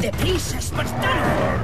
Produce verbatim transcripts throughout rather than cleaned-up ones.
¡Deprisa, espartano!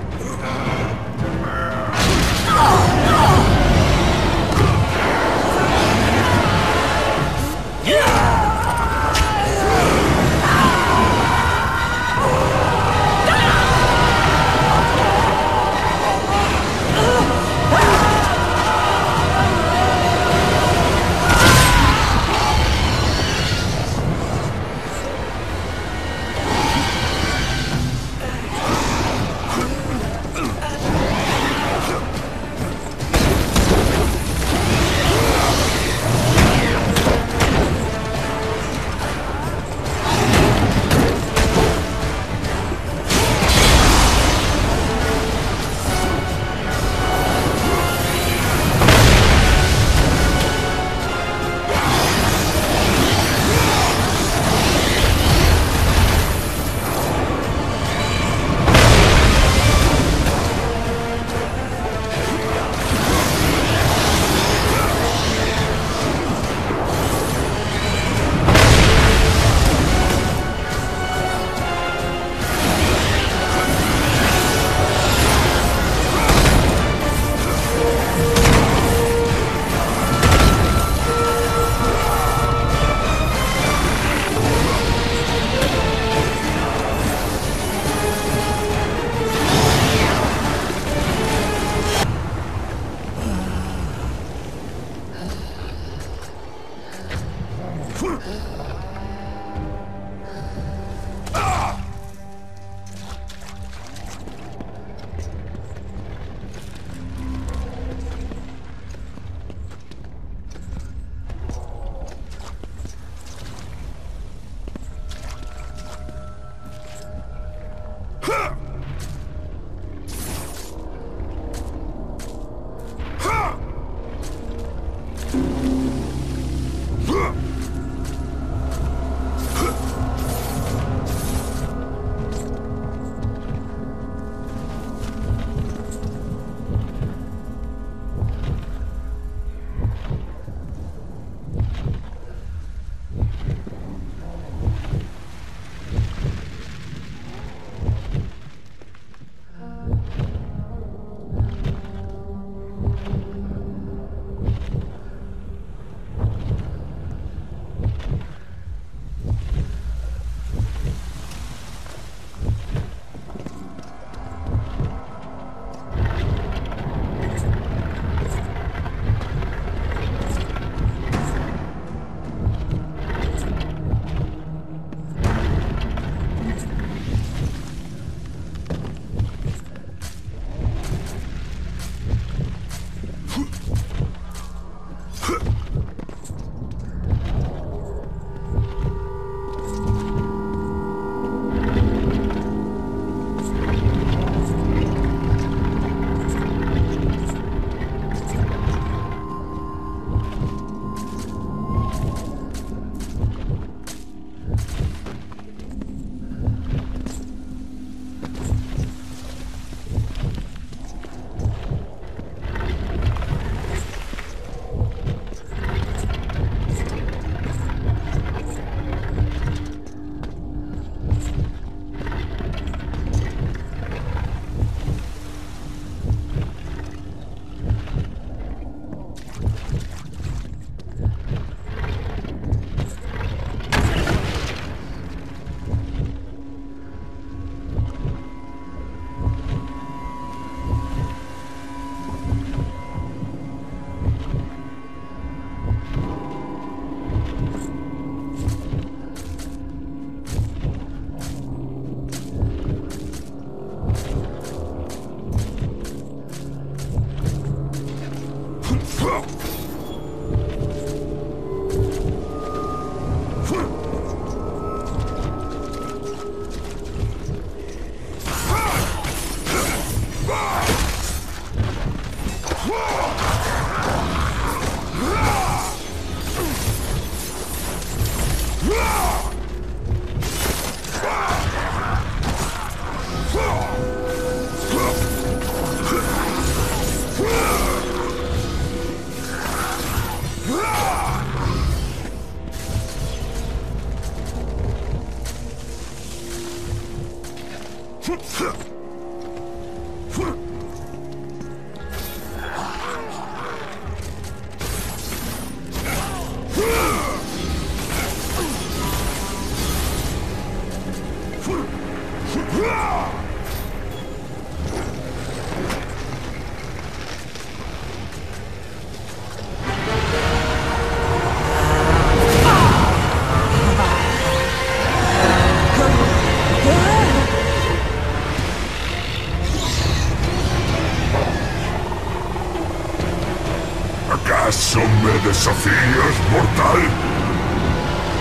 ¿Desafías, mortal?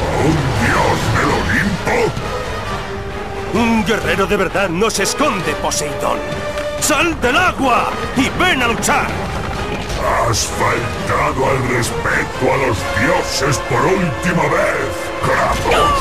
¿A un dios del Olimpo? Un guerrero de verdad no se esconde, Poseidón. ¡Sal del agua y ven a luchar! Has faltado al respeto a los dioses por última vez, Kratos.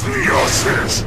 los dioses.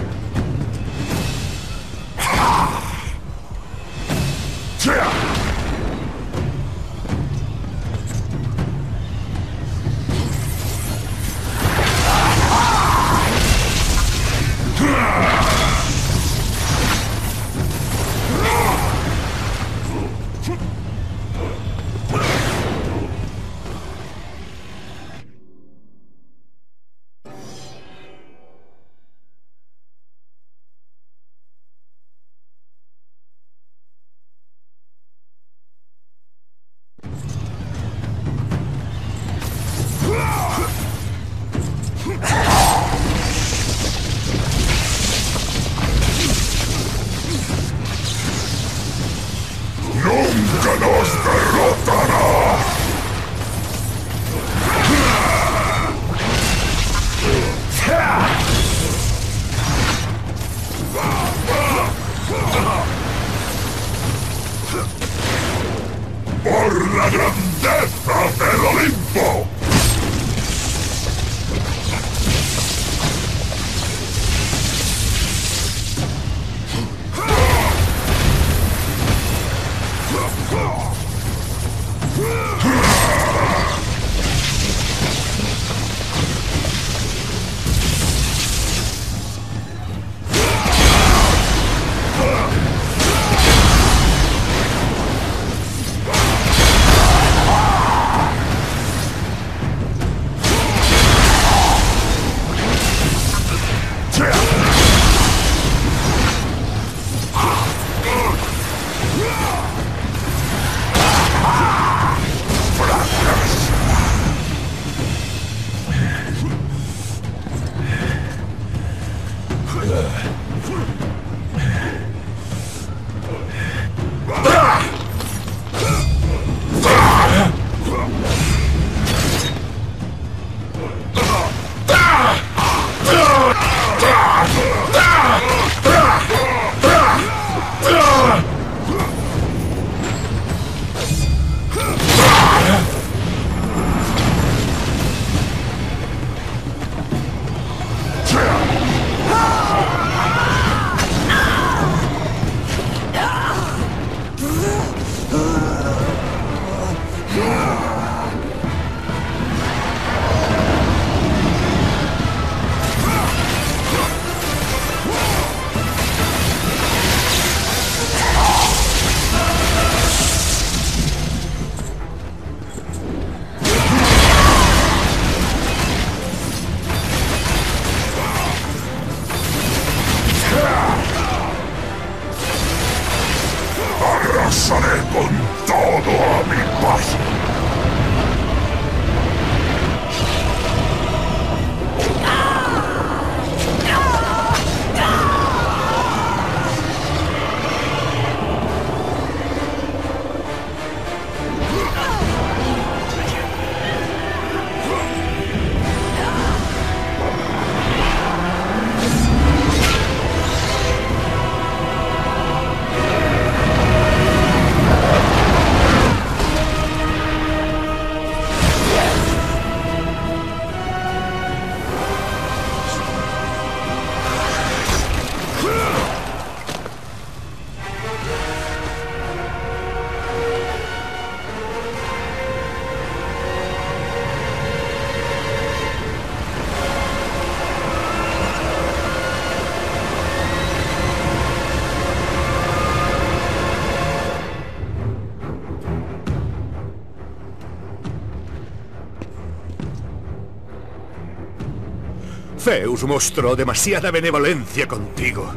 Zeus mostró demasiada benevolencia contigo.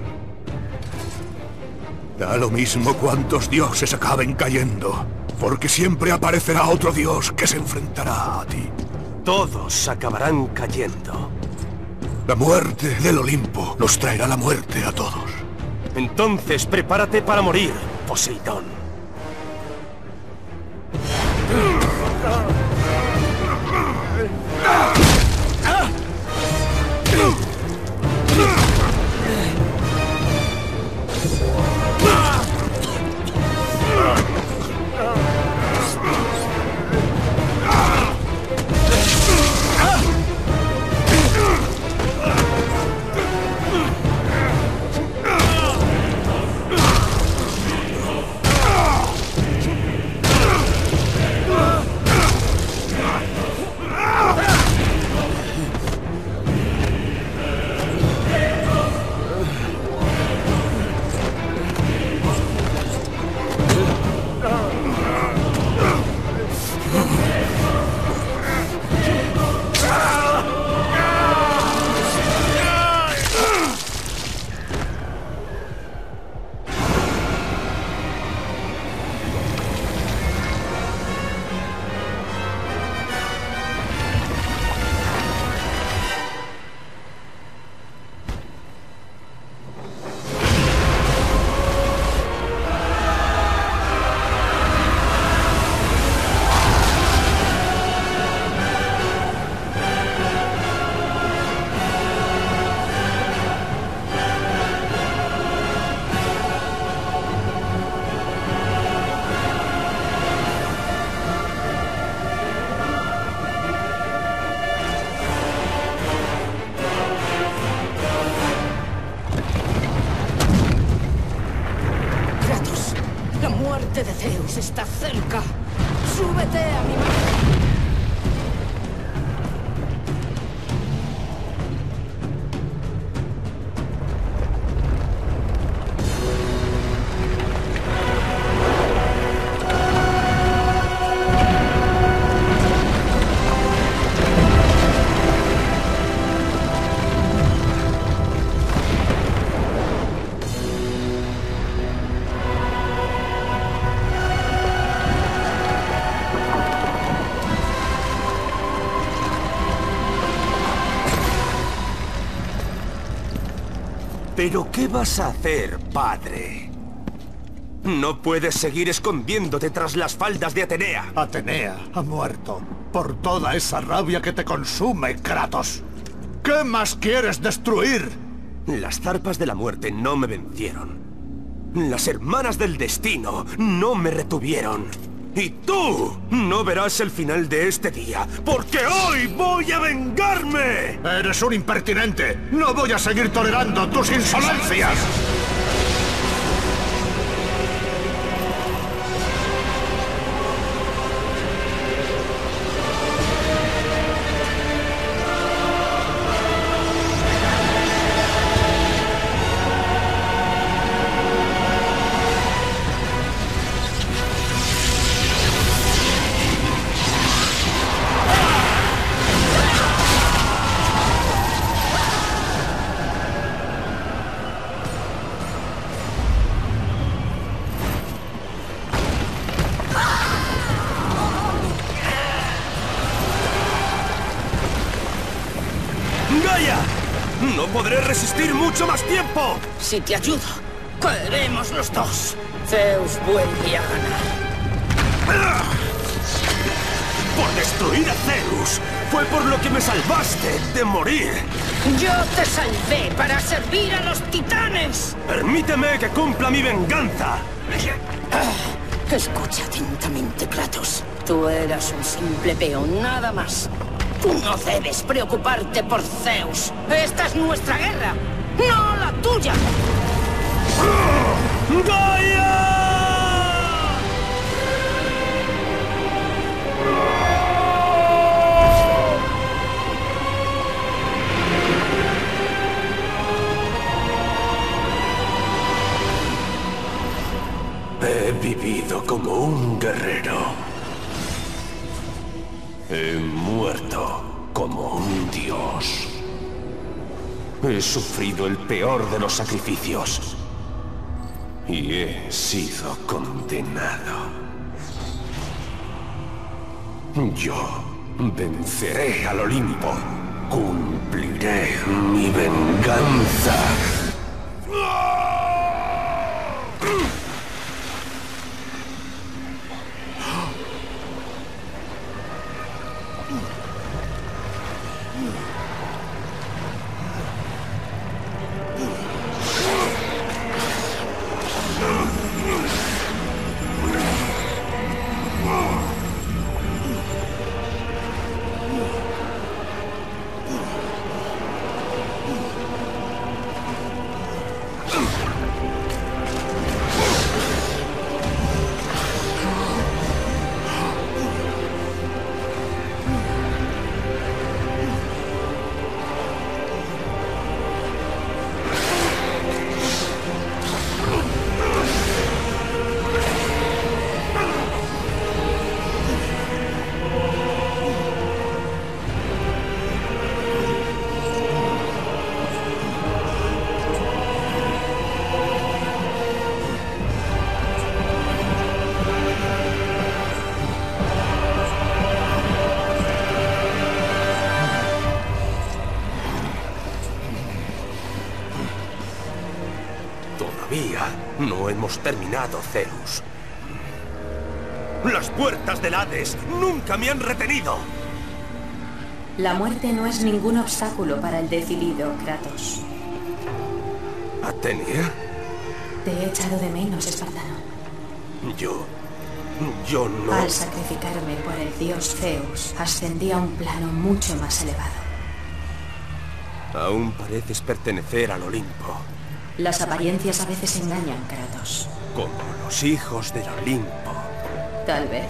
Da lo mismo cuántos dioses acaben cayendo, porque siempre aparecerá otro dios que se enfrentará a ti. Todos acabarán cayendo. La muerte del Olimpo nos traerá la muerte a todos. Entonces prepárate para morir, Poseidón. muerte de Zeus está cerca. ¡Súbete a mi mano! ¿Pero qué vas a hacer, padre? No puedes seguir escondiéndote tras las faldas de Atenea. Atenea ha muerto por toda esa rabia que te consume, Kratos. ¿Qué más quieres destruir? Las zarpas de la muerte no me vencieron. Las hermanas del destino no me retuvieron. Y tú no verás el final de este día, porque hoy voy a vengarme. Eres un impertinente. No voy a seguir tolerando tus insolencias. ¡No podré resistir mucho más tiempo! Si te ayudo, caeremos los dos. Zeus vuelve a ganar. Por destruir a Zeus, fue por lo que me salvaste de morir. Yo te salvé para servir a los titanes. Permíteme que cumpla mi venganza. Escucha atentamente, Kratos. Tú eras un simple peón, nada más. Tú no debes preocuparte por Zeus. Esta es nuestra guerra, no la tuya. ¡Gaia! He vivido como un guerrero. He muerto como un dios. He sufrido el peor de los sacrificios. Y he sido condenado. Yo venceré al Olimpo. Cumpliré mi venganza. No hemos terminado, Zeus. Las puertas del Hades nunca me han retenido. La muerte no es ningún obstáculo para el decidido, Kratos. ¿Atenea? Te he echado de menos, espartano. Yo... yo no... Al sacrificarme por el dios Zeus, ascendí a un plano mucho más elevado. Aún pareces pertenecer al Olimpo. Las apariencias a veces engañan, Kratos. Como los hijos del Olimpo. Tal vez.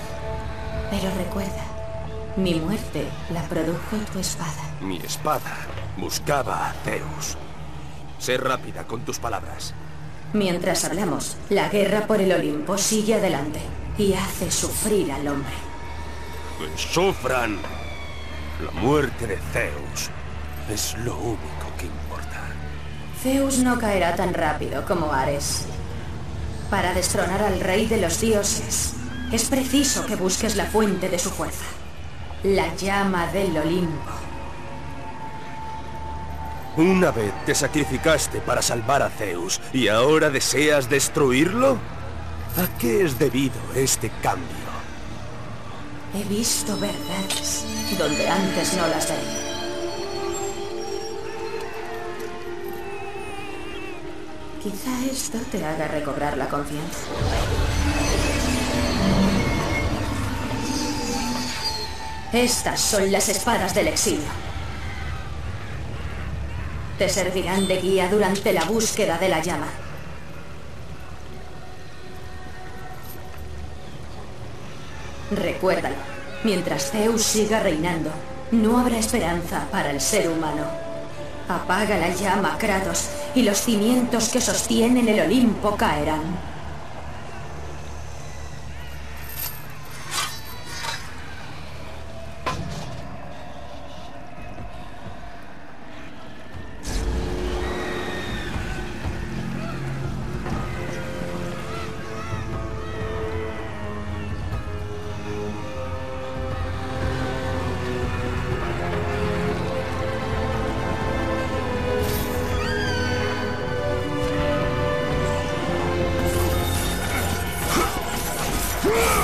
Pero recuerda, mi muerte la produjo tu espada. Mi espada buscaba a Zeus. Sé rápida con tus palabras. Mientras hablamos, la guerra por el Olimpo sigue adelante y hace sufrir al hombre. Que sufran. La muerte de Zeus es lo único que importa. Zeus no caerá tan rápido como Ares. Para destronar al rey de los dioses, es preciso que busques la fuente de su fuerza, la llama del Olimpo. Una vez te sacrificaste para salvar a Zeus, ¿y ahora deseas destruirlo? ¿A qué es debido este cambio? He visto verdades donde antes no las veía. Quizá esto te haga recobrar la confianza. Estas son las espadas del exilio. Te servirán de guía durante la búsqueda de la llama. Recuérdalo, mientras Zeus siga reinando, no habrá esperanza para el ser humano. Apaga la llama, Kratos, y los cimientos que sostienen el Olimpo caerán. Whoa!